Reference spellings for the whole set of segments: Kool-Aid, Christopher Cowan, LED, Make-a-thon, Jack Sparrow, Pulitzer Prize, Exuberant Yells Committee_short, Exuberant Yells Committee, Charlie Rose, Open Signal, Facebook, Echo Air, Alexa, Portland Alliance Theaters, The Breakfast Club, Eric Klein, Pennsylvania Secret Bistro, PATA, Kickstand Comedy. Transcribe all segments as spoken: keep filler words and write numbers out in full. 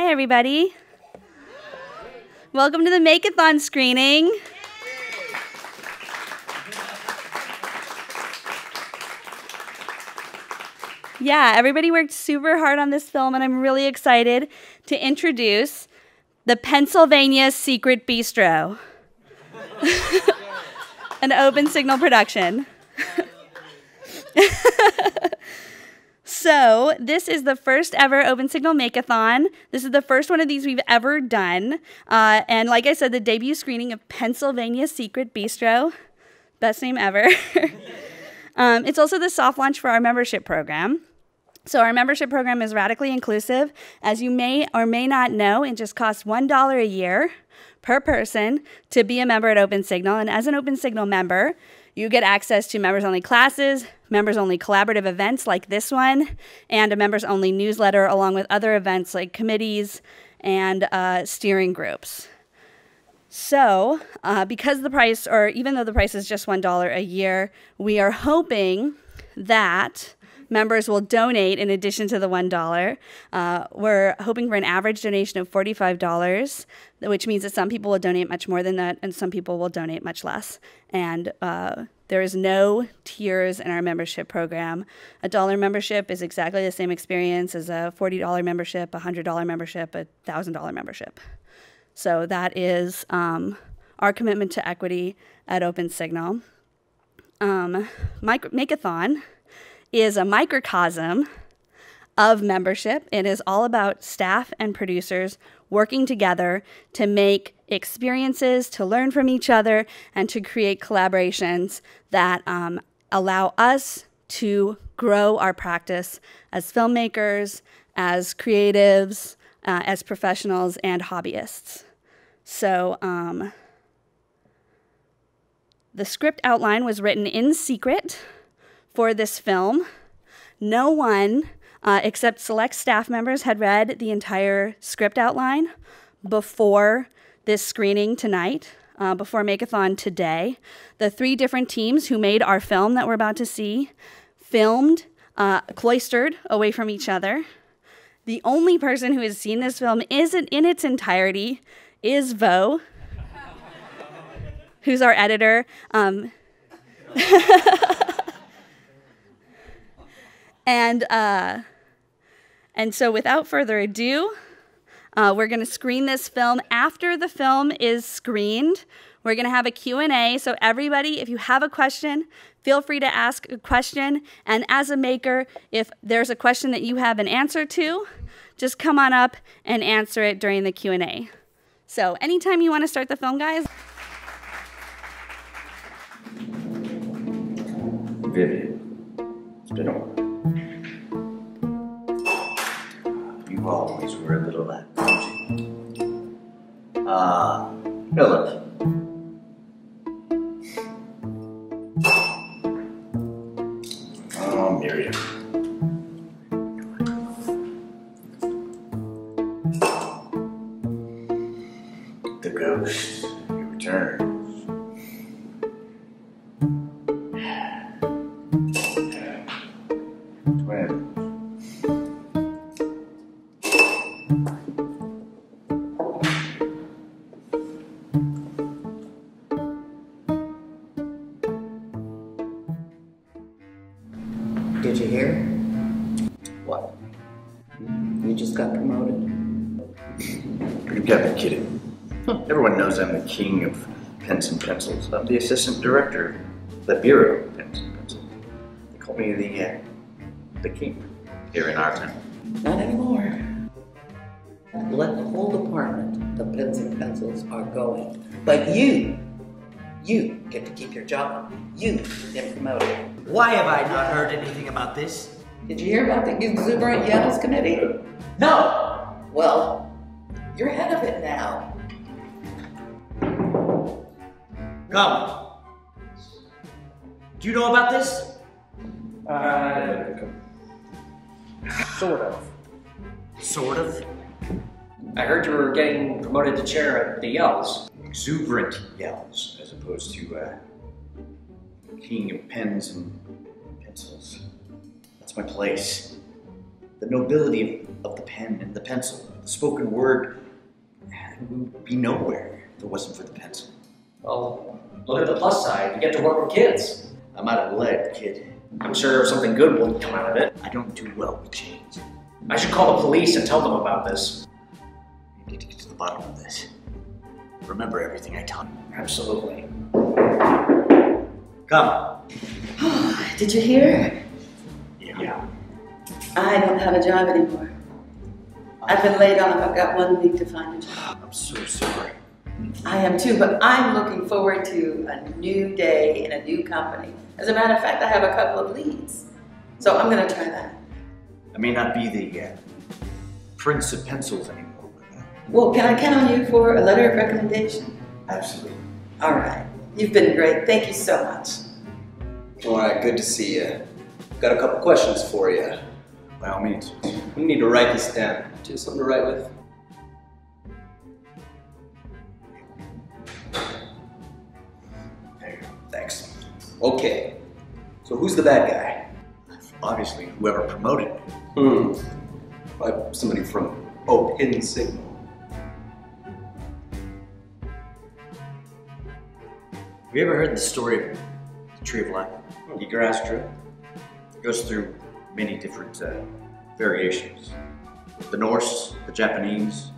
Hi, everybody. Welcome to the Make-a-thon screening. Yeah, everybody worked super hard on this film, and I'm really excited to introduce the Pennsylvania Secret Bistro, an Open Signal production. So this is the first ever Open Signal Make-a-thon. This is the first one of these we've ever done. Uh, and like I said, the debut screening of Pennsylvania Secret Bistro, best name ever. um, it's also the soft launch for our membership program. So our membership program is radically inclusive. As you may or may not know, it just costs one dollar a year per person to be a member at Open Signal. And as an Open Signal member, you get access to members-only classes, members-only collaborative events like this one, and a members-only newsletter along with other events like committees and uh, steering groups. So uh, because the price, or even though the price is just one dollar a year, we are hoping that members will donate in addition to the one dollar. Uh, we're hoping for an average donation of forty-five dollars, which means that some people will donate much more than that and some people will donate much less. And uh, there is no tiers in our membership program. A dollar membership is exactly the same experience as a forty dollar membership, a one hundred dollar membership, a one thousand dollar membership. So that is um, our commitment to equity at Open Signal. Um, Make-a-thon is a microcosm of membership. It is all about staff and producers working together to make experiences, to learn from each other, and to create collaborations that um, allow us to grow our practice as filmmakers, as creatives, uh, as professionals, and hobbyists. So um, the script outline was written in secret for this film. No one uh, except select staff members had read the entire script outline before this screening tonight, uh, before Make-a-thon today. The three different teams who made our film that we're about to see filmed uh, cloistered away from each other. The only person who has seen this film isn't in its entirety is Vo, who's our editor. Um, And, uh, and so without further ado, uh, we're going to screen this film. After the film is screened, we're going to have a Q and A. So everybody, if you have a question, feel free to ask a question. And as a maker, if there's a question that you have an answer to, just come on up and answer it during the Q and A. So anytime you want to start the film, guys. Vivian, it's been a while. Always were a little that crazy. Ah, Philip. Oh, Miriam. The ghost returns. Twins. I'm the king of pens and pencils. I'm the assistant director of the Bureau of Pens and Pencils. They call me the uh, the king here in our town. Not anymore. Let the whole department of pens and pencils are going. But you, you get to keep your job. You get promoted. Why have I not heard anything about this? Did you hear about the Exuberant Yells Committee? No! Well, you're head of it now. Come. Do you know about this? Uh, sort of. Sort of? I heard you were getting promoted to chair of the Yells. Exuberant Yells, as opposed to, uh, king of pens and pencils. That's my place. The nobility of, of the pen and the pencil, the spoken word would be nowhere if it wasn't for the pencil. Well, look at the plus side. You get to work with kids. I'm out of lead, kid. I'm sure something good will come out of it. I don't do well with change. I should call the police and tell them about this. You need to get to the bottom of this. Remember everything I taught you. Absolutely. Come. Oh, did you hear? Yeah. yeah. I don't have a job anymore. I've been laid off. I've got one week to find a job. I'm so sorry. I am too, but I'm looking forward to a new day in a new company. As a matter of fact, I have a couple of leads. So I'm going to try that. I may not be the uh, Prince of Pencils anymore. But, uh, well, can I count on you for a letter of recommendation? Absolutely. All right. You've been great. Thank you so much. All right. Good to see you. Got a couple questions for you. By all means. We need to write this down. Do you have something to write with? Okay, so who's the bad guy? Obviously, whoever promoted me. Hmm. Like somebody from Open Signal. Have you ever heard the story of the Tree of Life? The grass tree. It goes through many different uh, variations. The Norse, the Japanese.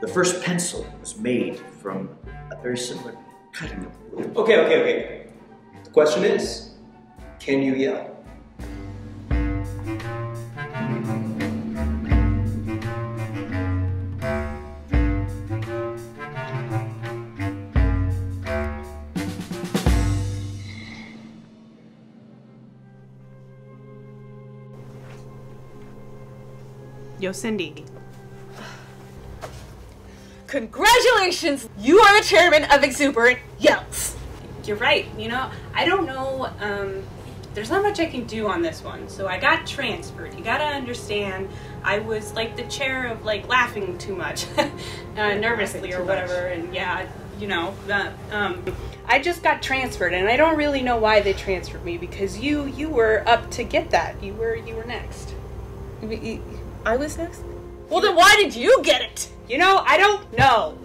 The first pencil was made from a very similar cutting of wood. Okay, okay, okay. Question is, can you yell? Yo, Cindy. Congratulations! You are the chairman of Exuberant Yells. You're right. You know, I don't know, um, there's not much I can do on this one. So I got transferred. You gotta understand, I was like the chair of like laughing too much, uh, nervously or whatever. And yeah, you know, uh, um, I just got transferred and I don't really know why they transferred me because you, you were up to get that. You were, you were next. I was next? Well, then why did you get it? You know, I don't know.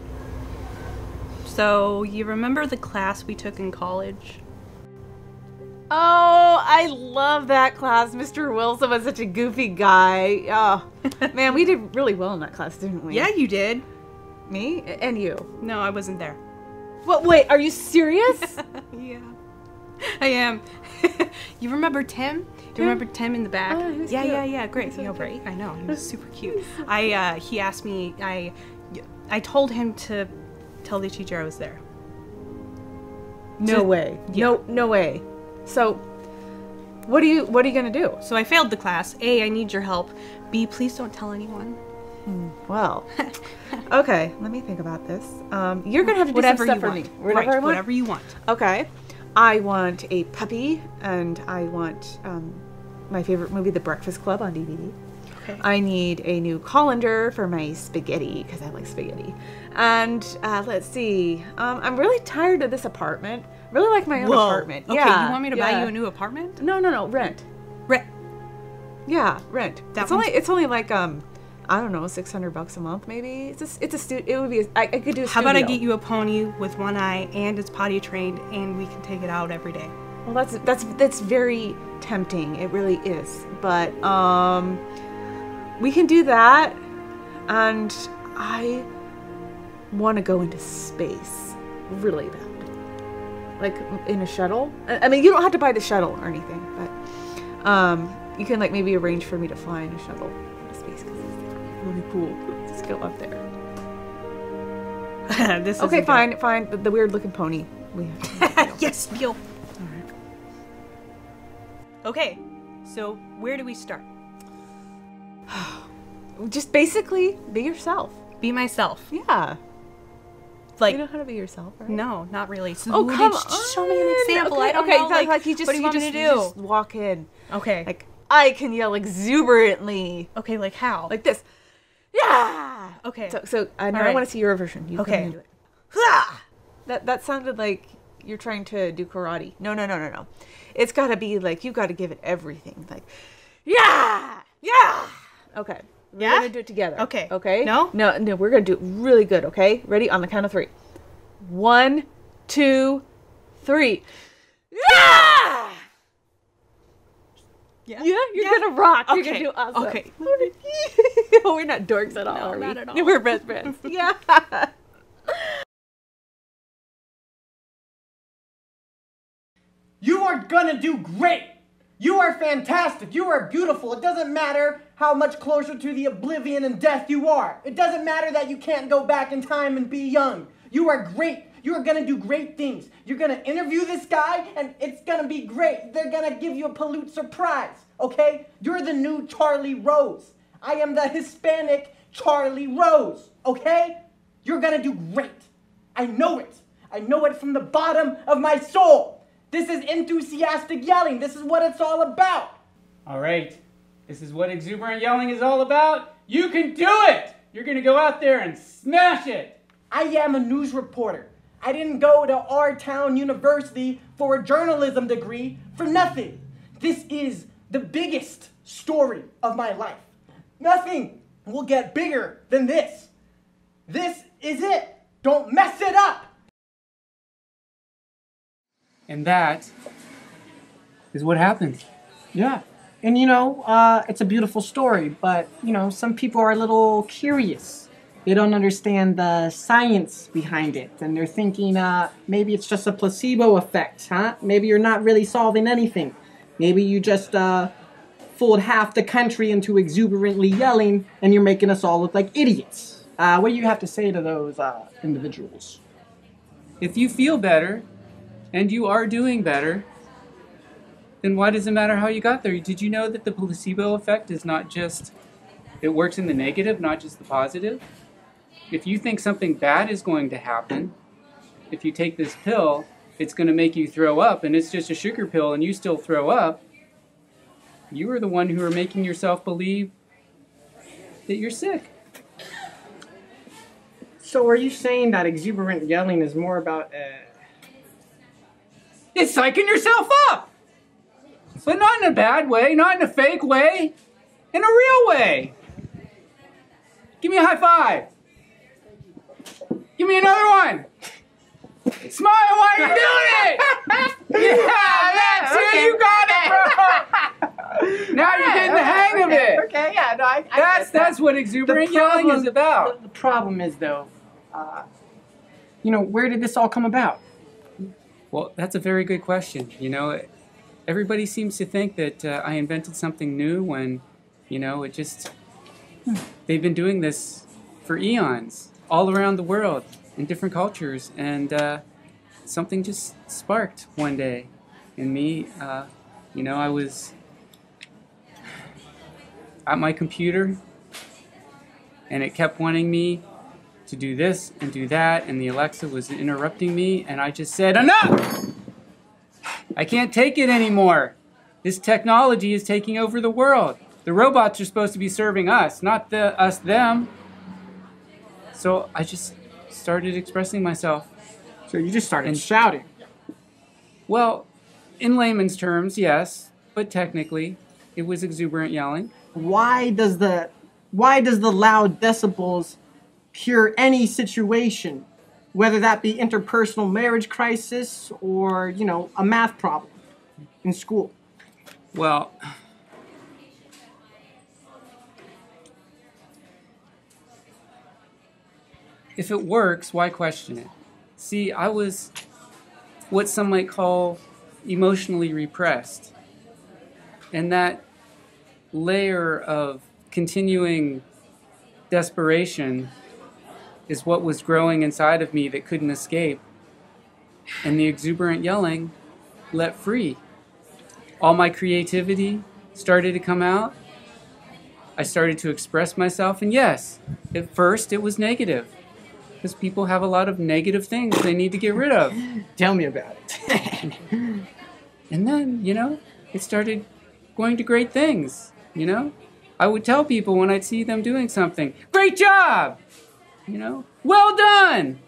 So, you remember the class we took in college? Oh, I love that class. Mister Wilson was such a goofy guy. Oh, man, we did really well in that class, didn't we? Yeah, you did. Me? And you. No, I wasn't there. What? Wait, are you serious? Yeah, I am. You remember Tim? Do you remember Tim in the back? Oh, he was yeah, cute. yeah, yeah, great. So you know, great. I know, he was super cute. Was so I, uh, he asked me, I, I told him to tell the teacher I was there. No so, way. Yeah. No, no way. So, what are you? What are you gonna do? So I failed the class. A, I need your help. B, please don't tell anyone. Well, okay. Let me think about this. Um, you're gonna have to do whatever some stuff for me. Whatever right, I want. Whatever you want. Okay. I want a puppy, and I want um, my favorite movie, The Breakfast Club, on D V D. Okay. I need a new colander for my spaghetti, because I like spaghetti. And uh, let's see. Um, I'm really tired of this apartment. Really like my own Whoa. apartment. Okay, yeah, you want me to yeah. buy you a new apartment? No, no, no. Rent. Rent. Yeah, rent. That it's only it's only like um, I don't know, six hundred bucks a month maybe. It's a, it's a stu It would be. A, I, I could do. A How studio. about I get you a pony with one eye and it's potty trained and we can take it out every day. Well, that's that's that's very tempting. It really is. But um, we can do that, and I want to go into space really bad. Like in a shuttle. I mean, you don't have to buy the shuttle or anything, but um, you can like maybe arrange for me to fly in a shuttle into space because it's like, really cool. Let's go up there. this okay, is fine, good. fine. The, the weird looking pony. We have yes, deal. All right. Okay, so where do we start? Just basically be yourself. Be myself. Yeah. Like, you know how to be yourself, right? No, not really. So oh, come just on. Show me an example. Okay, I don't okay, know. Like, like you just, what do you, you want just, me to do? You just walk in. Okay. Like, I can yell exuberantly. Okay, like how? Like this. Yeah! Okay. So, so I, now right. I want to see your version. You okay. Can do it. That, that sounded like you're trying to do karate. No, no, no, no, no. It's got to be like, you've got to give it everything. Like, yeah! Yeah! Okay. We're yeah? gonna do it together. Okay. Okay? No? No, no, we're gonna do it really good, okay? Ready? On the count of three. One, two, three. Yeah! Yeah, yeah you're yeah. gonna rock. Okay. You're gonna do awesome. Okay. We're not dorks at all. No, are we? Not at all. We're best friends. Yeah. You are gonna do great. You are fantastic. You are beautiful. It doesn't matter how much closer to the oblivion and death you are. It doesn't matter that you can't go back in time and be young. You are great. You are gonna do great things. You're gonna interview this guy and it's gonna be great. They're gonna give you a Pulitzer Prize, okay? You're the new Charlie Rose. I am the Hispanic Charlie Rose, okay? You're gonna do great. I know it. I know it from the bottom of my soul. This is enthusiastic yelling. This is what it's all about. All right, this is what exuberant yelling is all about. You can do it. You're gonna go out there and smash it. I am a news reporter. I didn't go to our town university for a journalism degree for nothing. This is the biggest story of my life. Nothing will get bigger than this. This is it. Don't mess it up. And that is what happened. Yeah. And you know, uh, it's a beautiful story, but you know, some people are a little curious. They don't understand the science behind it, and they're thinking uh, maybe it's just a placebo effect, huh? Maybe you're not really solving anything. Maybe you just uh, fooled half the country into exuberantly yelling, and you're making us all look like idiots. Uh, what do you have to say to those uh, individuals? If you feel better, and you are doing better, then why does it matter how you got there? Did you know that the placebo effect is not just, it works in the negative, not just the positive? If you think something bad is going to happen, if you take this pill, it's going to make you throw up, and it's just a sugar pill, and you still throw up, you are the one who are making yourself believe that you're sick. So are you saying that exuberant yelling is more about, uh... it's psyching yourself up! But not in a bad way, not in a fake way, in a real way! Give me a high five! Give me another one! Smile while you're doing it! Yeah, that's okay. It! You got it, bro! Now you're getting the hang of it! Okay, yeah, no, I, I That's that. That's what exuberant problem, yelling is about. The, the problem is, though, uh, you know, where did this all come about? Well, that's a very good question. You know, everybody seems to think that uh, I invented something new when, you know, it just... They've been doing this for eons. All around the world, in different cultures, and uh, something just sparked one day in me. Uh, you know, I was at my computer, and it kept wanting me to do this and do that, and the Alexa was interrupting me, and I just said, enough! I can't take it anymore. This technology is taking over the world. The robots are supposed to be serving us, not the us them. So I just started expressing myself. So you just started and shouting. Well, in layman's terms, yes, but technically, it was exuberant yelling. Why does the, why does the loud decibels cure any situation, whether that be interpersonal marriage crisis or, you know, a math problem in school? Well, if it works, why question it? See, I was what some might call emotionally repressed. And that layer of continuing desperation is what was growing inside of me that couldn't escape. And the exuberant yelling let free. All my creativity started to come out. I started to express myself. And yes, at first it was negative, because people have a lot of negative things they need to get rid of. Tell me about it. And then, you know, it started going to great things, you know? I would tell people when I'd see them doing something, great job, you know? Well done!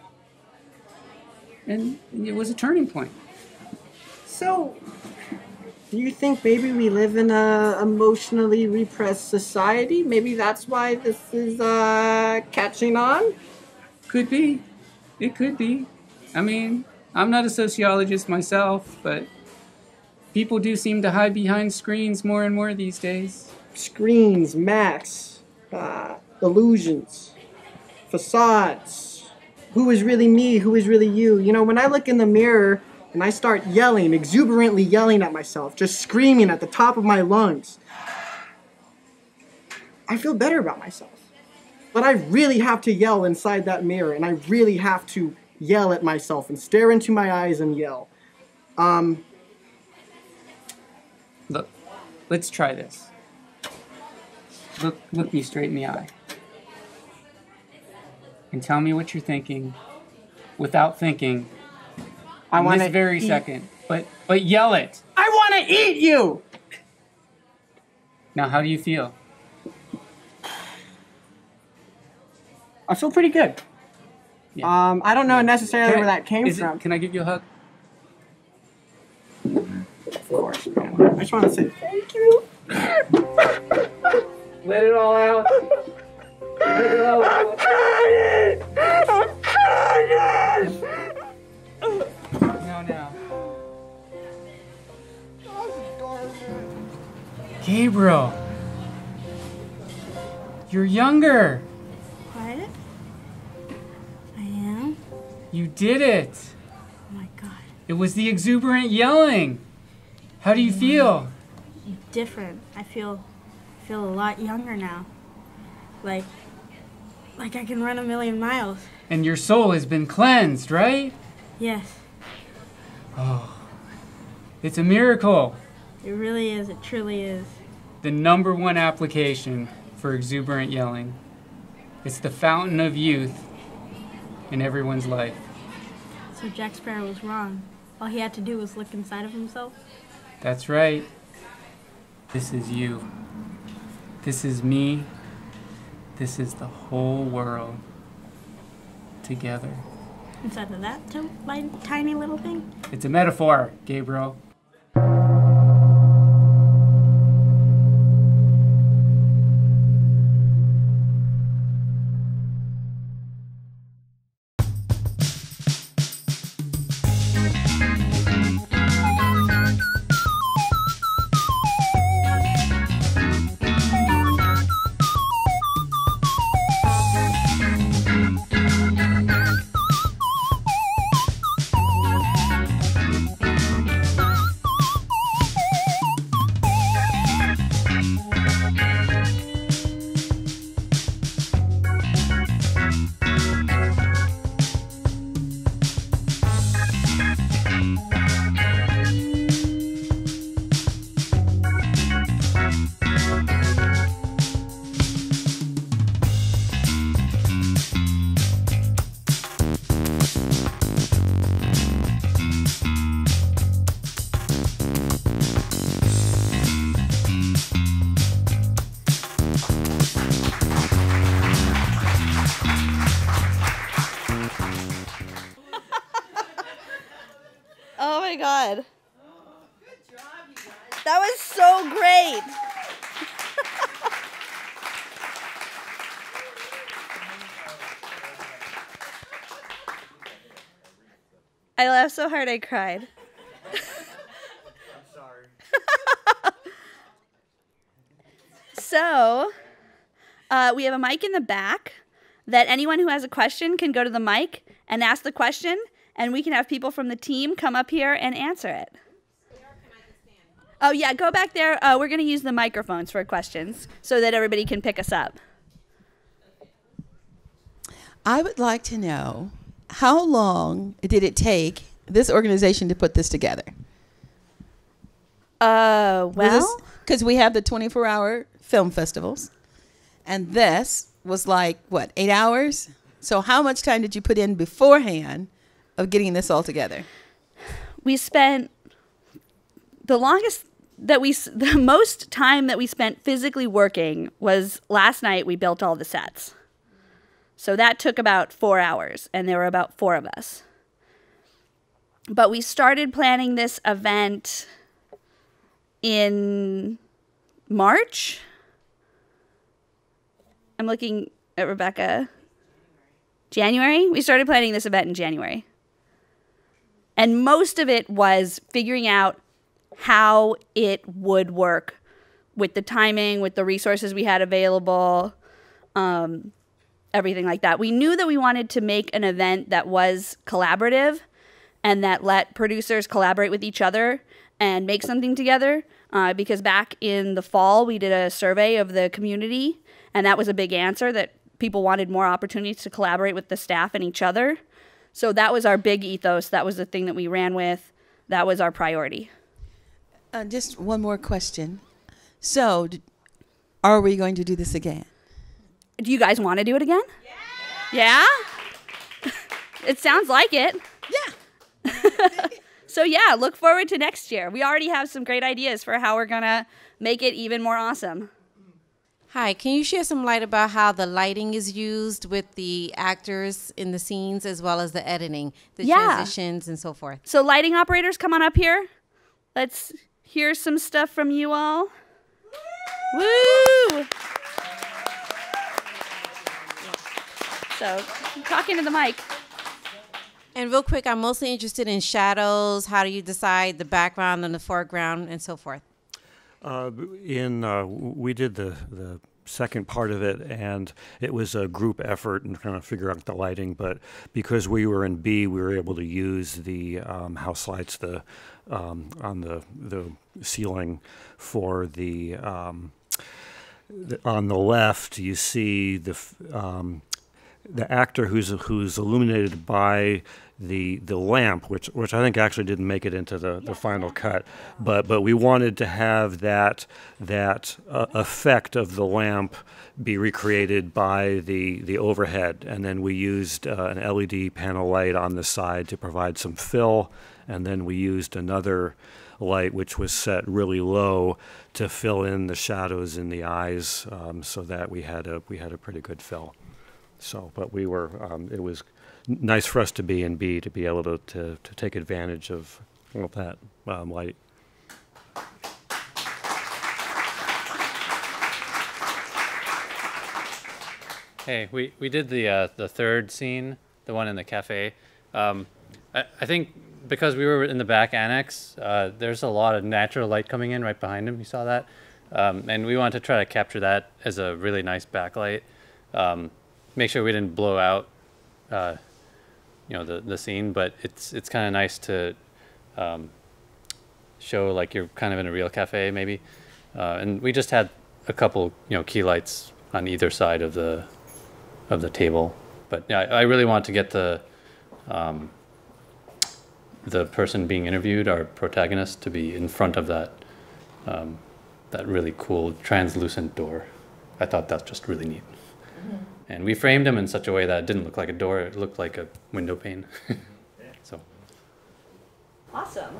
And it was a turning point. So, do you think maybe we live in a emotionally repressed society? Maybe that's why this is uh, catching on? Could be. It could be. I mean, I'm not a sociologist myself, but people do seem to hide behind screens more and more these days. Screens, masks, uh, illusions, facades. Who is really me? Who is really you? You know, when I look in the mirror and I start yelling, exuberantly yelling at myself, just screaming at the top of my lungs, I feel better about myself. But I really have to yell inside that mirror, and I really have to yell at myself and stare into my eyes and yell. Um, Look, let's try this. Look, look me straight in the eye. And tell me what you're thinking without thinking. I want this very eat. second, but but yell it. I want to eat you. Now, how do you feel? I feel pretty good. Yeah. Um, I don't know necessarily I, where that came from. It, can I give you a hug? Of course. Man. I just want to say thank you. Let it all out. Let it all out. I'm crying. I'm crying. Now. Gabriel, you're younger. What? I am? You did it. Oh my God. It was the exuberant yelling. How do you feel? Different. I feel feel a lot younger now. Like like I can run a million miles. And your soul has been cleansed, right? Yes. Oh, it's a miracle. It really is. It truly is. The number one application for exuberant yelling. It's the fountain of youth in everyone's life. So Jack Sparrow was wrong. All he had to do was look inside of himself? That's right. This is you. This is me. This is the whole world together. Inside of that my tiny little thing? It's a metaphor, Gabriel. I laughed so hard I cried. I'm sorry. So, uh, we have a mic in the back that anyone who has a question can go to the mic and ask the question, and we can have people from the team come up here and answer it. Oh, yeah, go back there. Uh, we're going to use the microphones for questions so that everybody can pick us up. I would like to know, how long did it take this organization to put this together? Uh, well, because we have the twenty-four hour film festivals, and this was like, what, eight hours? So how much time did you put in beforehand of getting this all together? We spent the longest that we, the most time that we spent physically working was last night. We built all the sets. So that took about four hours, and there were about four of us. But we started planning this event in March. I'm looking at Rebecca. January? We started planning this event in January. And most of it was figuring out how it would work with the timing, with the resources we had available, um, everything like that. We knew that we wanted to make an event that was collaborative and that let producers collaborate with each other and make something together, uh, because back in the fall, we did a survey of the community, and that was a big answer, that people wanted more opportunities to collaborate with the staff and each other. So that was our big ethos. That was the thing that we ran with. That was our priority. Uh, just one more question. So are we going to do this again? Do you guys want to do it again? Yeah? Yeah? It sounds like it. Yeah. So yeah, look forward to next year. We already have some great ideas for how we're going to make it even more awesome. Hi, can you share some light about how the lighting is used with the actors in the scenes as well as the editing, the yeah. transitions and so forth? So lighting operators, come on up here. Let's hear some stuff from you all. Woo! Woo! So I'm talking to the mic. And real quick, I'm mostly interested in shadows. How do you decide the background and the foreground and so forth? Uh, in uh, we did the the second part of it, and it was a group effort and trying to figure out the lighting. But because we were in B, we were able to use the um, house lights the um, on the the ceiling for the, um, the on the left. You see the um, the actor who's who's illuminated by the the lamp, which which I think actually didn't make it into the, the final cut, but but we wanted to have that that uh, effect of the lamp be recreated by the the overhead, and then we used uh, an L E D panel light on the side to provide some fill, and then we used another light which was set really low to fill in the shadows in the eyes, um, so that we had a we had a pretty good fill. So, but we were um, it was. nice for us to be in B, to be able to, to, to take advantage of all that um, light. Hey, we, we did the, uh, the third scene, the one in the cafe. Um, I, I think because we were in the back annex, uh, there's a lot of natural light coming in right behind him. You saw that? Um, and we wanted to try to capture that as a really nice backlight. Um, make sure we didn't blow out uh, you know, the, the scene, but it's, it's kind of nice to, um, show like you're kind of in a real cafe maybe. Uh, and we just had a couple, you know, key lights on either side of the, of the table. But yeah, I, I really want to get the, um, the person being interviewed, our protagonist, to be in front of that, um, that really cool translucent door. I thought that's just really neat. Mm-hmm. And we framed him in such a way that it didn't look like a door, it looked like a window pane. So. Awesome.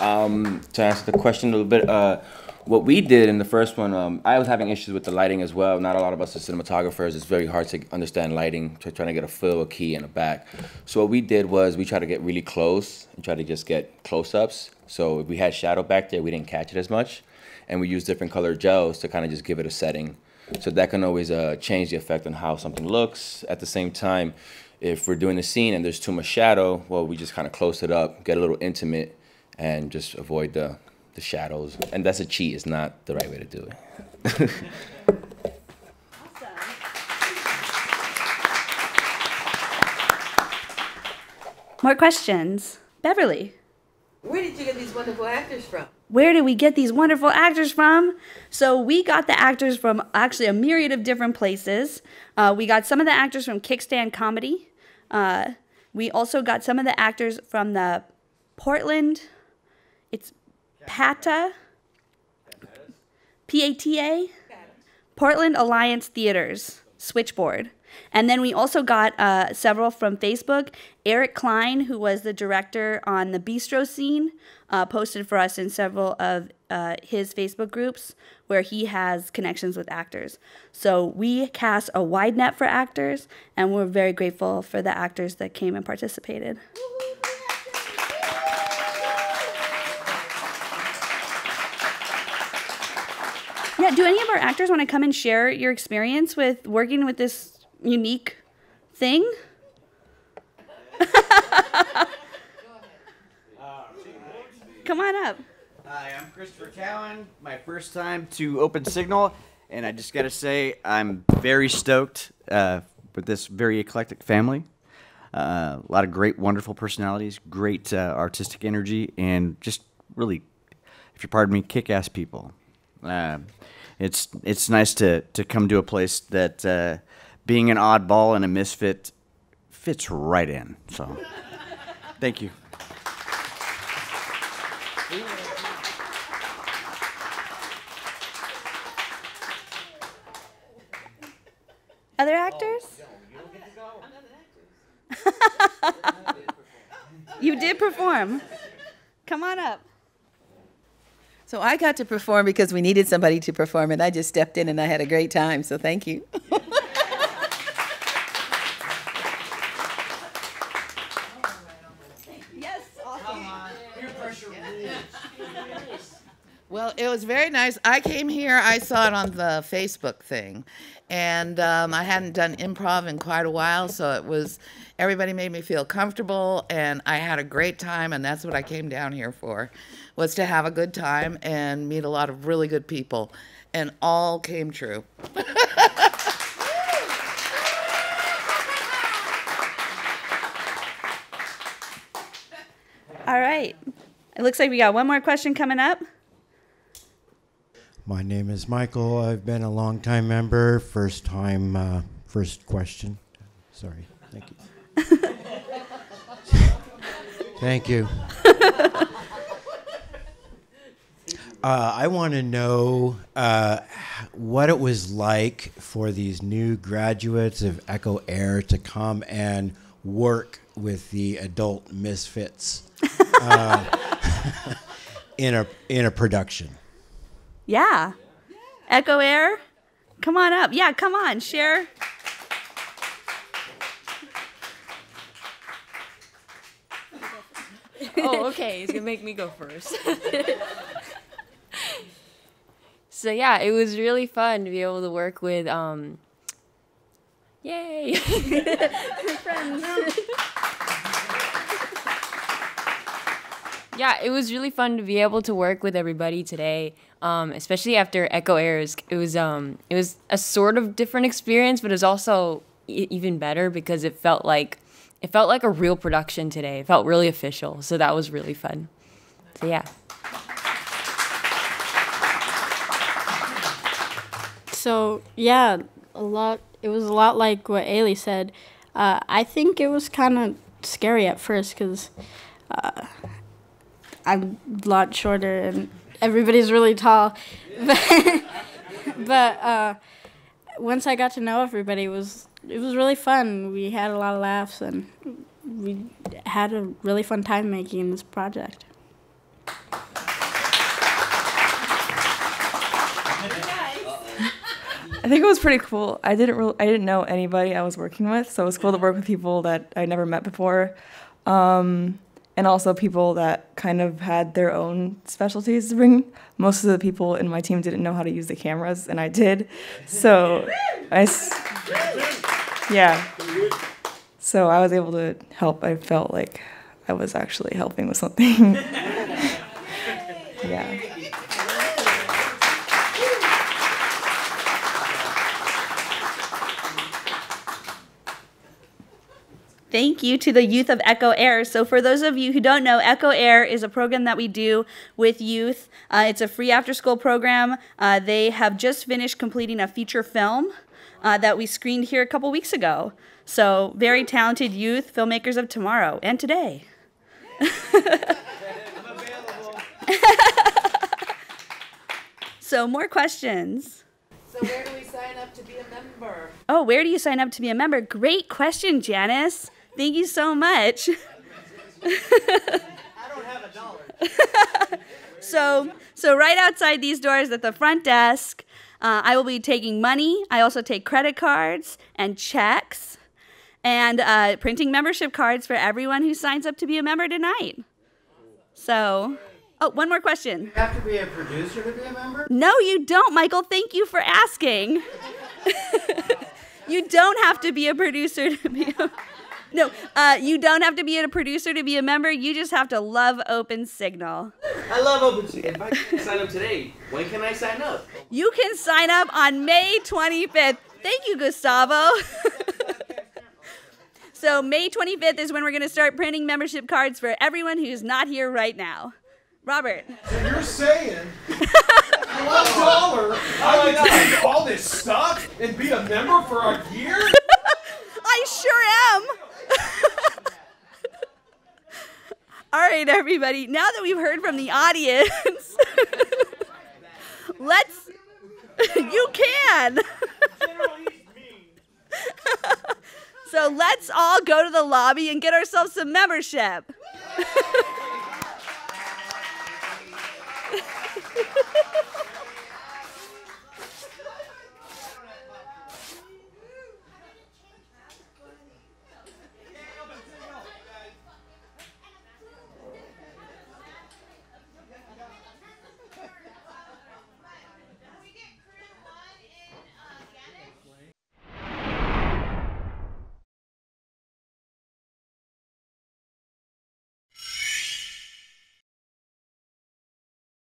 Um, to answer the question a little bit, uh, what we did in the first one, um, I was having issues with the lighting as well. Not a lot of us are cinematographers. It's very hard to understand lighting, to trying to get a fill, a key, and a back. So what we did was we tried to get really close and try to just get close-ups. So if we had shadow back there, we didn't catch it as much. And we use different colored gels to kind of just give it a setting. So that can always uh, change the effect on how something looks. At the same time, if we're doing a scene and there's too much shadow, well, we just kind of close it up, get a little intimate, and just avoid the, the shadows. And that's a cheat. It's not the right way to do it. Awesome. More questions? Beverly. Where did you get these wonderful actors from? Where did we get these wonderful actors from? So we got the actors from actually a myriad of different places. Uh, we got some of the actors from Kickstand Comedy. Uh, we also got some of the actors from the Portland, it's PATA, P A T A, Portland Alliance Theaters, Switchboard. And then we also got uh, several from Facebook. Eric Klein, who was the director on the bistro scene, uh, posted for us in several of uh, his Facebook groups where he has connections with actors. So we cast a wide net for actors, and we're very grateful for the actors that came and participated. Yeah, do any of our actors want to come and share your experience with working with this unique thing? Come on up. Hi, I'm Christopher Cowan. My first time to Open Signal, and I just got to say I'm very stoked uh, with this very eclectic family. Uh, a lot of great, wonderful personalities, great uh, artistic energy, and just really, if you pardon me, kick-ass people. Uh, it's it's nice to to come to a place that uh, being an oddball and a misfit fits right in. So, thank you. Other actors? You did perform. Come on up. So I got to perform because we needed somebody to perform, and I just stepped in and I had a great time, so thank you. Yes, awesome. Peer pressure rules. Well, it was very nice. I came here, I saw it on the Facebook thing, and um, I hadn't done improv in quite a while, so it was, everybody made me feel comfortable, and I had a great time, and that's what I came down here for, was to have a good time and meet a lot of really good people, and all came true. All right. It looks like we got one more question coming up. My name is Michael. I've been a long-time member. First time, uh, first question. Sorry. Thank you. Thank you. Uh, I want to know uh, what it was like for these new graduates of Echo Air to come and work with the adult misfits uh, in a in a production. Yeah. yeah. Echo Air, come on up. Yeah, come on, share. Oh, okay. He's going to make me go first. So, yeah, it was really fun to be able to work with, um, yay, friends. Yeah, it was really fun to be able to work with everybody today. Um, especially after Echo Air, it was um, it was a sort of different experience, but it was also e even better because it felt like it felt like a real production today. It felt really official, so that was really fun. So yeah. So yeah, a lot. It was a lot like what Ailey said. Uh, I think it was kind of scary at first because uh, I'm a lot shorter and. Everybody's really tall, but, but uh, once I got to know everybody, it was it was really fun. We had a lot of laughs, and we had a really fun time making this project. I think it was pretty cool. I didn't really, I didn't know anybody I was working with, so it was cool to work with people that I never met before. Um, And also people that kind of had their own specialties to bring. Most of the people in my team didn't know how to use the cameras, and I did. So I, yeah. So I was able to help. I felt like I was actually helping with something. Yeah. Thank you to the youth of Echo Air. So for those of you who don't know, Echo Air is a program that we do with youth. Uh, it's a free after-school program. Uh, they have just finished completing a feature film uh, that we screened here a couple weeks ago. So very talented youth, filmmakers of tomorrow and today. I'm available. So more questions. So where do we sign up to be a member? Oh, where do you sign up to be a member? Great question, Janice. Thank you so much. I don't have a dollar. so, so right outside these doors at the front desk, uh, I will be taking money. I also take credit cards and checks and uh, printing membership cards for everyone who signs up to be a member tonight. So Oh, one more question. Do you have to be a producer to be a member? No, you don't, Michael. Thank you for asking. You don't have to be a producer to be a... No, uh, you don't have to be a producer to be a member. You just have to love Open Signal. I love Open Signal. If I can sign up today, when can I sign up? You can sign up on May twenty-fifth. Thank you, Gustavo. So May twenty-fifth is when we're going to start printing membership cards for everyone who's not here right now. Robert. So you're saying for one dollar I can take all this stuff and be a member for a year? I sure am. All right, everybody. Now that we've heard from the audience, let's... You can. So let's all go to the lobby and get ourselves some membership.